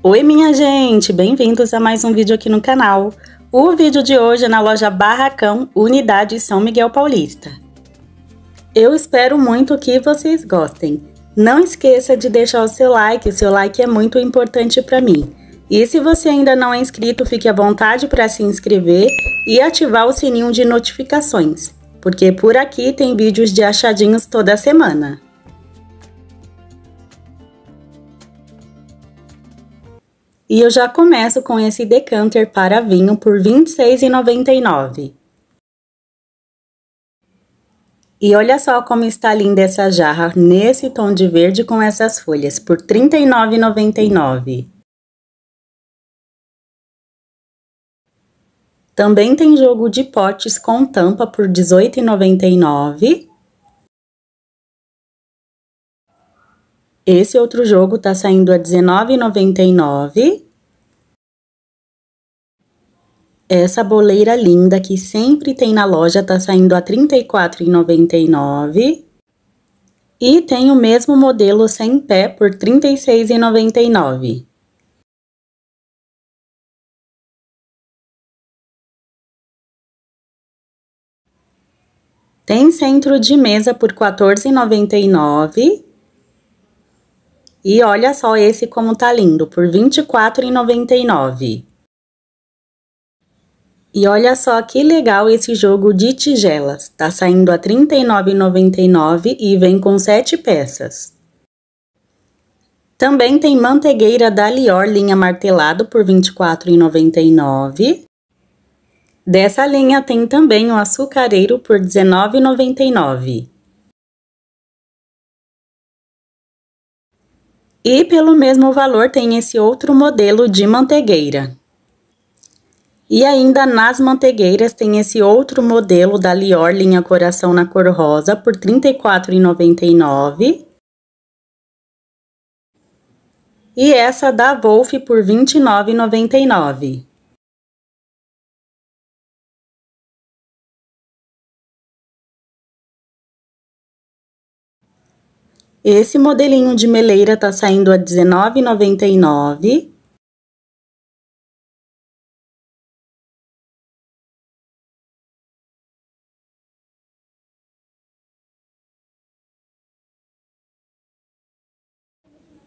Oi minha gente, bem-vindos a mais um vídeo aqui no canal. O vídeo de hoje é na loja Barracão, unidade São Miguel Paulista. Eu espero muito que vocês gostem. Não esqueça de deixar o seu like é muito importante para mim. E se você ainda não é inscrito, fique à vontade para se inscrever e ativar o sininho de notificações, porque por aqui tem vídeos de achadinhos toda semana. E eu já começo com esse decanter para vinho por R$ 26,99. E olha só como está linda essa jarra nesse tom de verde com essas folhas, por R$ 39,99. Também tem jogo de potes com tampa por R$ 18,99. Esse outro jogo tá saindo a R$ 19,99. Essa boleira linda que sempre tem na loja tá saindo a R$ 34,99. E tem o mesmo modelo sem pé por R$ 36,99. Tem centro de mesa por R$ 14,99. E olha só esse como tá lindo, por R$ 24,99. E olha só que legal esse jogo de tigelas, tá saindo a R$ 39,99 e vem com 7 peças. Também tem mantegueira da Lior, linha martelado, por R$ 24,99. Dessa linha tem também o açucareiro por R$ 19,99. E pelo mesmo valor tem esse outro modelo de mantegueira. E ainda nas mantegueiras tem esse outro modelo da Lior, linha coração na cor rosa, por R$ 34,99. E essa da Wolf por R$ 29,99. Esse modelinho de meleira tá saindo a R$ 19,99.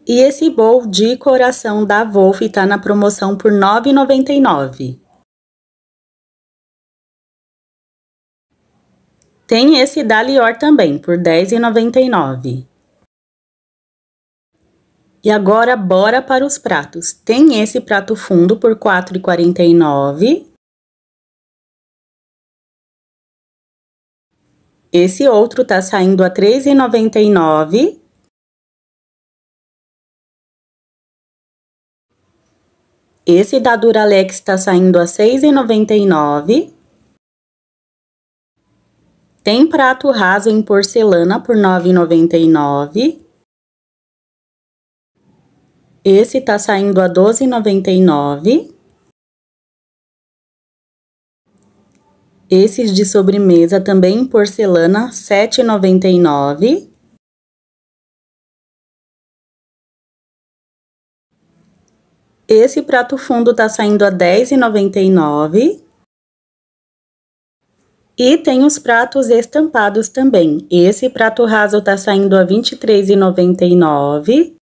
E esse bowl de coração da Wolf tá na promoção por R$ 9,99. Tem esse da Lior também, por R$ 10,99. E agora, bora para os pratos. Tem esse prato fundo por R$ 4,49. Esse outro tá saindo a R$ 3,99. Esse da Duralex tá saindo a R$ 6,99. Tem prato raso em porcelana por R$ 9,99. Esse tá saindo a R$ 12,99. Esses de sobremesa também em porcelana, R$ 7,99. Esse prato fundo tá saindo a R$ 10,99. E tem os pratos estampados também. Esse prato raso tá saindo a R$ 23,99.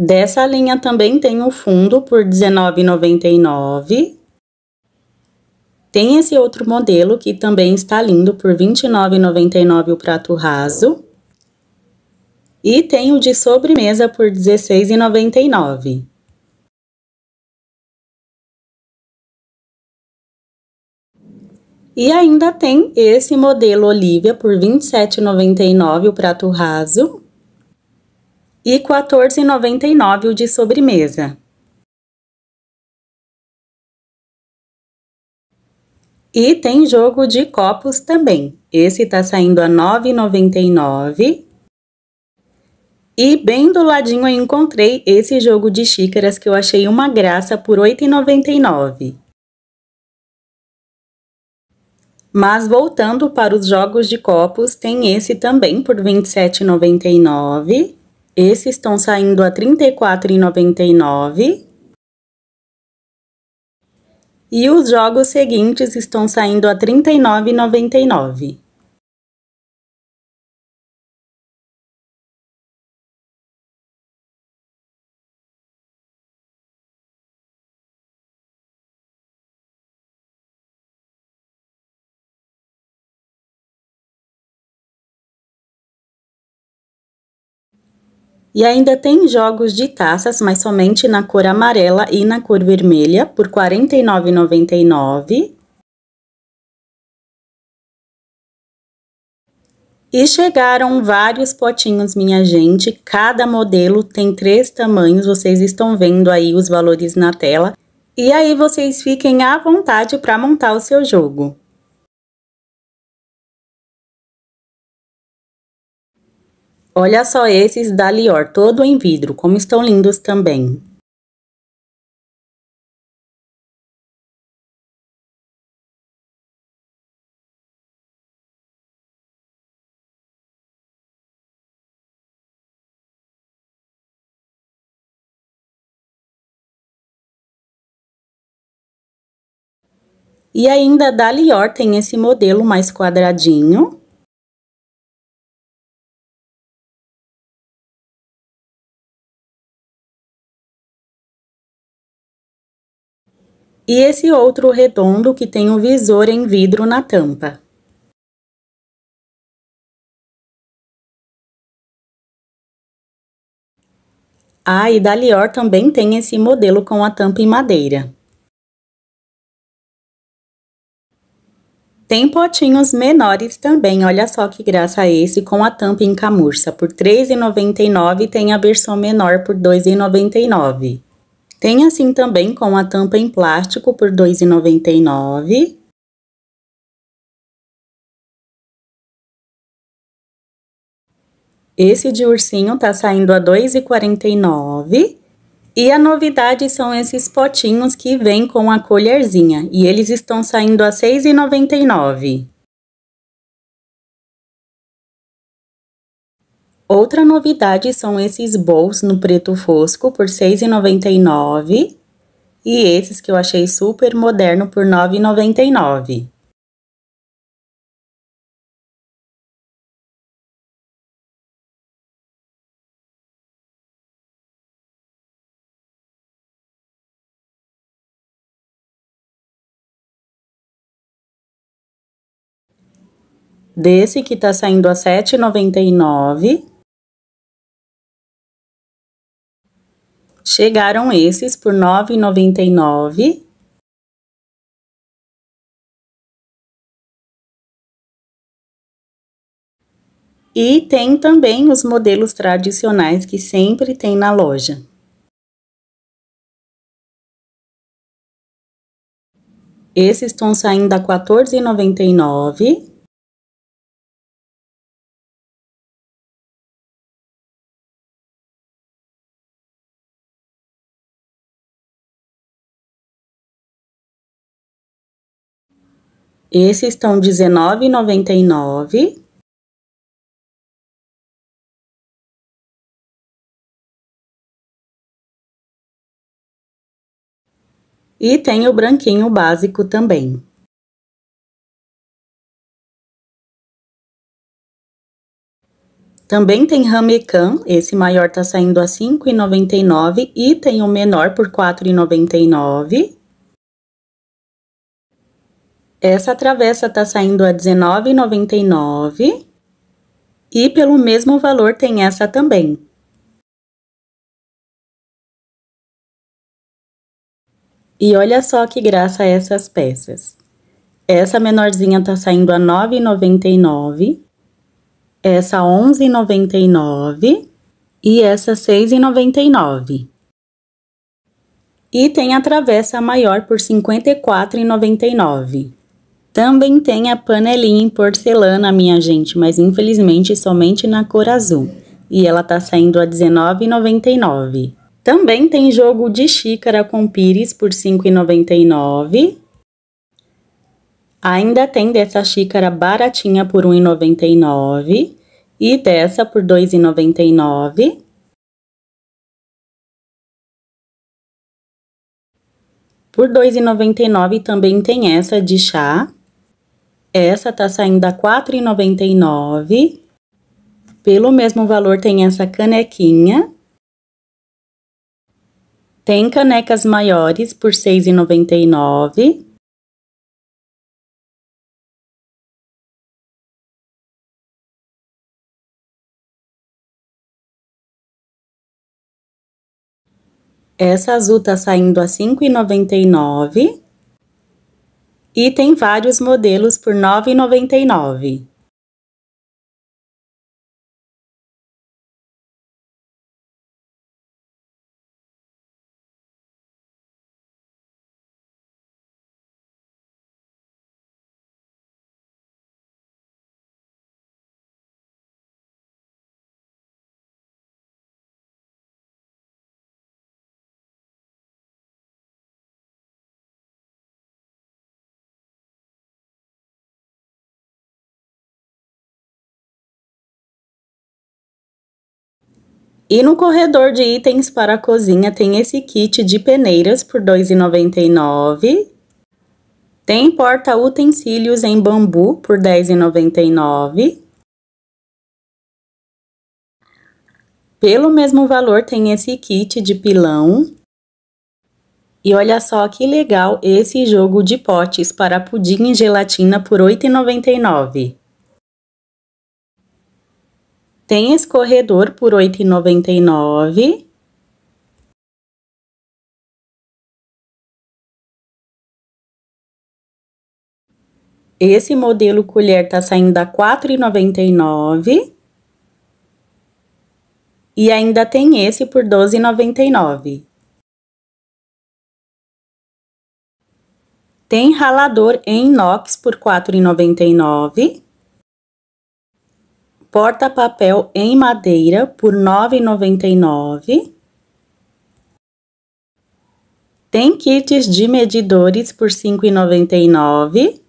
Dessa linha também tem o fundo por R$ 19,99. Tem esse outro modelo que também está lindo por R$ 29,99 o prato raso. E tem o de sobremesa por R$ 16,99. E ainda tem esse modelo Oliveira por R$ 27,99 o prato raso. E R$ 14,99 o de sobremesa. E tem jogo de copos também. Esse tá saindo a R$ 9,99. E bem do ladinho eu encontrei esse jogo de xícaras que eu achei uma graça por R$ 8,99. Mas voltando para os jogos de copos, tem esse também por R$ 27,99. Esses estão saindo a R$ 34,99. E os jogos seguintes estão saindo a R$ 39,99. E ainda tem jogos de taças, mas somente na cor amarela e na cor vermelha, por R$ 49,99. E chegaram vários potinhos, minha gente. Cada modelo tem 3 tamanhos, vocês estão vendo aí os valores na tela. E aí vocês fiquem à vontade para montar o seu jogo. Olha só esses da Lior, todo em vidro, como estão lindos também. E ainda da Lior tem esse modelo mais quadradinho. E esse outro redondo que tem o visor em vidro na tampa. Ah, e da Lior também tem esse modelo com a tampa em madeira. Tem potinhos menores também, olha só que graça esse, com a tampa em camurça. Por R$ 3,99 e tem a versão menor por R$ 2,99. Tem assim também com a tampa em plástico por R$ 2,99. Esse de ursinho tá saindo a R$ 2,49. E a novidade são esses potinhos que vêm com a colherzinha. E eles estão saindo a R$ 6,99. Outra novidade são esses bowls no preto fosco por R$ 6,99 e esses que eu achei super moderno por R$ 9,99. Desse que tá saindo a R$ 7,99. Chegaram esses por R$ 9,99. E tem também os modelos tradicionais que sempre tem na loja. Esses estão saindo a R$ 14,99. Esses estão R$ 19,99. E tem o branquinho básico também. Também tem ramecam, esse maior tá saindo a R$ 5,99 e tem o menor por R$ 4,99. Essa travessa tá saindo a R$ 19,99 e pelo mesmo valor tem essa também. E olha só que graça essas peças. Essa menorzinha tá saindo a R$ 9,99, essa R$ 11,99 e essa R$ 6,99. E tem a travessa maior por R$ 54,99. Também tem a panelinha em porcelana, minha gente, mas infelizmente somente na cor azul. E ela tá saindo a R$ 19,99. Também tem jogo de xícara com pires por R$ 5,99. Ainda tem dessa xícara baratinha por R$ 1,99 e dessa por R$ 2,99. Por R$ 2,99 também tem essa de chá. Essa tá saindo a R$ 4,99. Pelo mesmo valor tem essa canequinha. Tem canecas maiores por R$ 6,99. Essa azul tá saindo a R$ 5,99. E tem vários modelos por R$ 9,99. E no corredor de itens para a cozinha tem esse kit de peneiras por R$ 2,99. Tem porta-utensílios em bambu por R$ 10,99. Pelo mesmo valor tem esse kit de pilão. E olha só que legal esse jogo de potes para pudim e gelatina por R$ 8,99. Tem escorredor por R$ 8,99. Esse modelo colher tá saindo a R$ 4,99. E ainda tem esse por R$ 12,99. Tem ralador em inox por R$ 4,99. Porta-papel em madeira por R$ 9,99. Tem kits de medidores por R$ 5,99.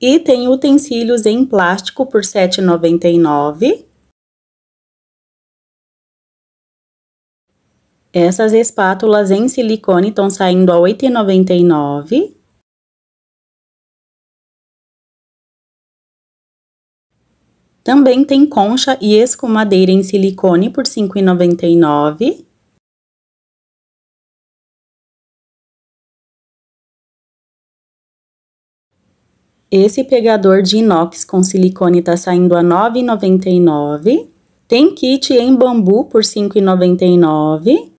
E tem utensílios em plástico por R$ 7,99. Essas espátulas em silicone estão saindo a R$ 8,99. Também tem concha e escumadeira em silicone por R$ 5,99. Esse pegador de inox com silicone tá saindo a R$ 9,99. Tem kit em bambu por R$ 5,99.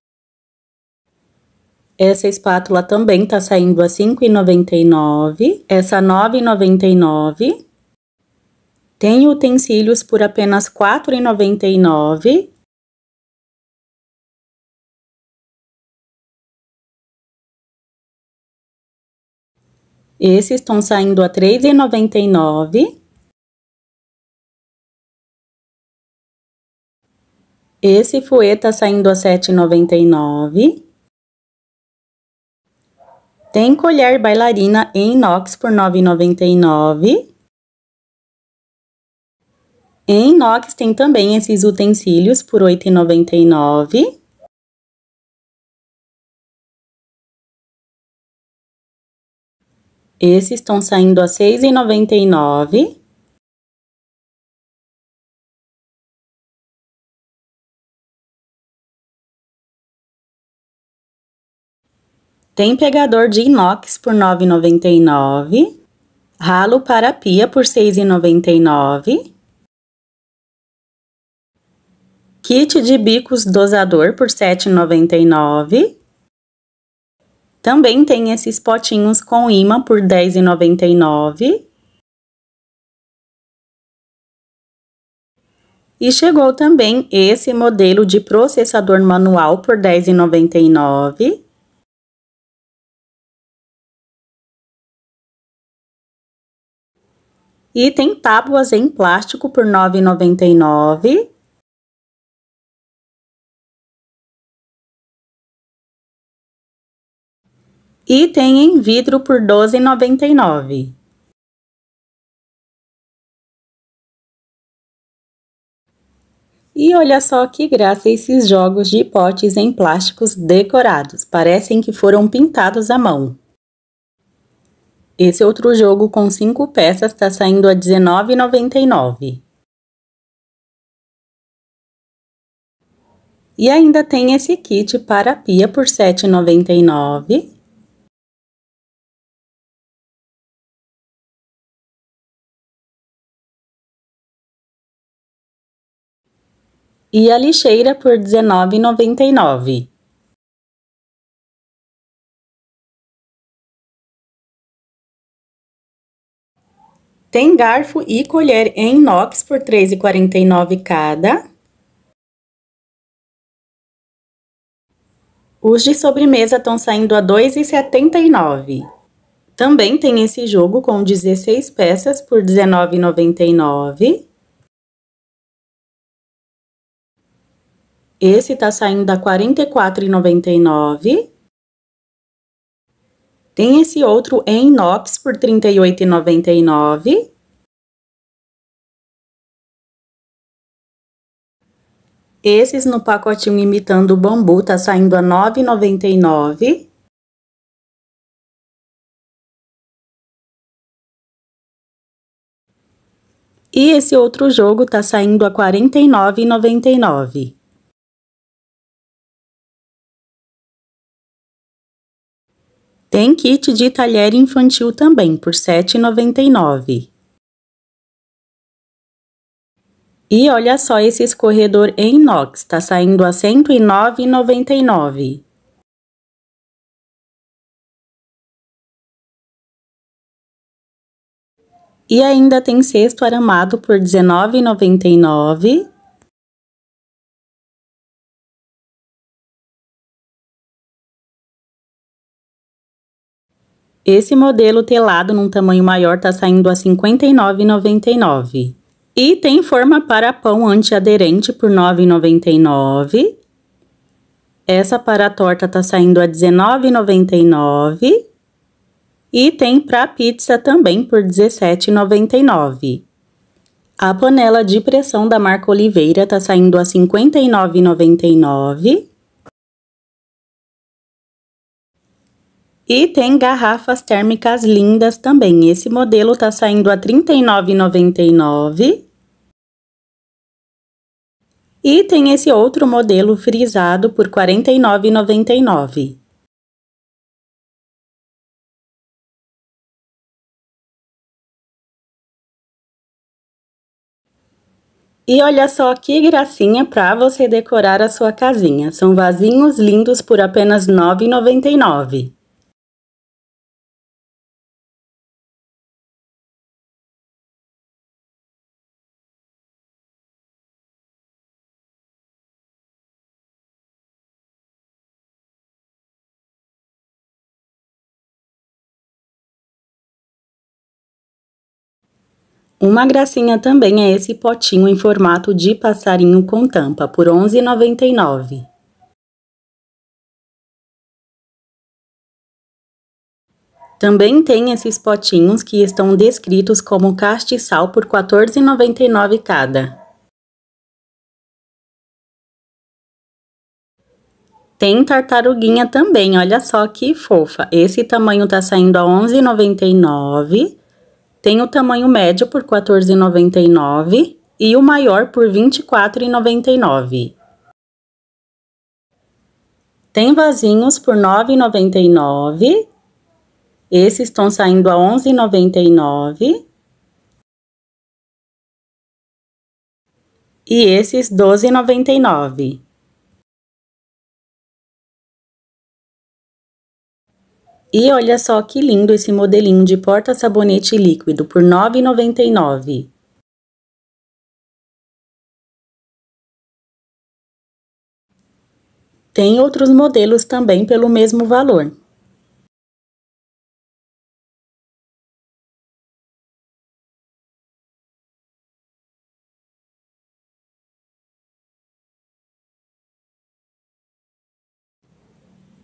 Essa espátula também tá saindo a R$ 5,99. Essa R$ 9,99. Tem utensílios por apenas R$ 4,99. Esses estão saindo a R$ 3,99. Esse fouet está saindo a R$ 7,99. Tem colher bailarina em inox por R$ 9,99. Em inox tem também esses utensílios por R$ 8,99. Esses estão saindo a R$ 6,99. Tem pegador de inox por R$ 9,99. Ralo para pia por R$ 6,99. Kit de bicos dosador por R$ 7,99. Também tem esses potinhos com imã por R$ 10,99. E chegou também esse modelo de processador manual por R$ 10,99. E tem tábuas em plástico por R$ 9,99. E tem em vidro por R$ 12,99. E olha só que graça esses jogos de potes em plásticos decorados, parecem que foram pintados à mão. Esse outro jogo com 5 peças está saindo a R$ 19,99. E ainda tem esse kit para pia por R$ 7,99. E a lixeira por R$ 19,99. Tem garfo e colher em inox por R$ 3,49 cada. Os de sobremesa estão saindo a R$ 2,79. Também tem esse jogo com 16 peças por R$ 19,99. Esse tá saindo a R$ 44,99. Tem esse outro em inox por R$ 38,99. Esses no pacotinho imitando o bambu tá saindo a R$ 9,99. E esse outro jogo tá saindo a R$ 49,99. Tem kit de talher infantil também, por R$ 7,99. E olha só esse escorredor em inox, tá saindo a R$ 109,99. E ainda tem cesto aramado por R$ 19,99. Esse modelo telado num tamanho maior tá saindo a R$ 59,99. E tem forma para pão antiaderente por R$ 9,99. Essa para a torta tá saindo a R$ 19,99. E tem para pizza também por R$ 17,99. A panela de pressão da marca Oliveira tá saindo a R$ 59,99. E tem garrafas térmicas lindas também. Esse modelo tá saindo a R$ 39,99. E tem esse outro modelo frisado por R$ 49,99. E olha só que gracinha para você decorar a sua casinha. São vasinhos lindos por apenas R$ 9,99. Uma gracinha também é esse potinho em formato de passarinho com tampa, por R$ 11,99. Também tem esses potinhos que estão descritos como castiçal por R$ 14,99 cada. Tem tartaruguinha também, olha só que fofa. Esse tamanho tá saindo a R$ 11,99. Tem o tamanho médio por R$ 14,99 e o maior por R$ 24,99. Tem vasinhos por R$ 9,99. Esses estão saindo a R$ 11,99. E esses R$ 12,99. E olha só que lindo esse modelinho de porta-sabonete líquido por R$ 9,99. Tem outros modelos também pelo mesmo valor.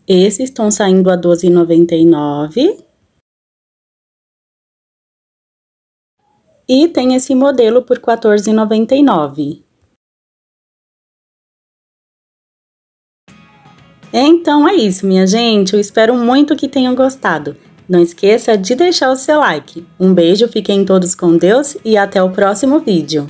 Esses estão saindo a R$ 12,99. E tem esse modelo por R$ 14,99. Então é isso, minha gente. Eu espero muito que tenham gostado. Não esqueça de deixar o seu like. Um beijo, fiquem todos com Deus e até o próximo vídeo.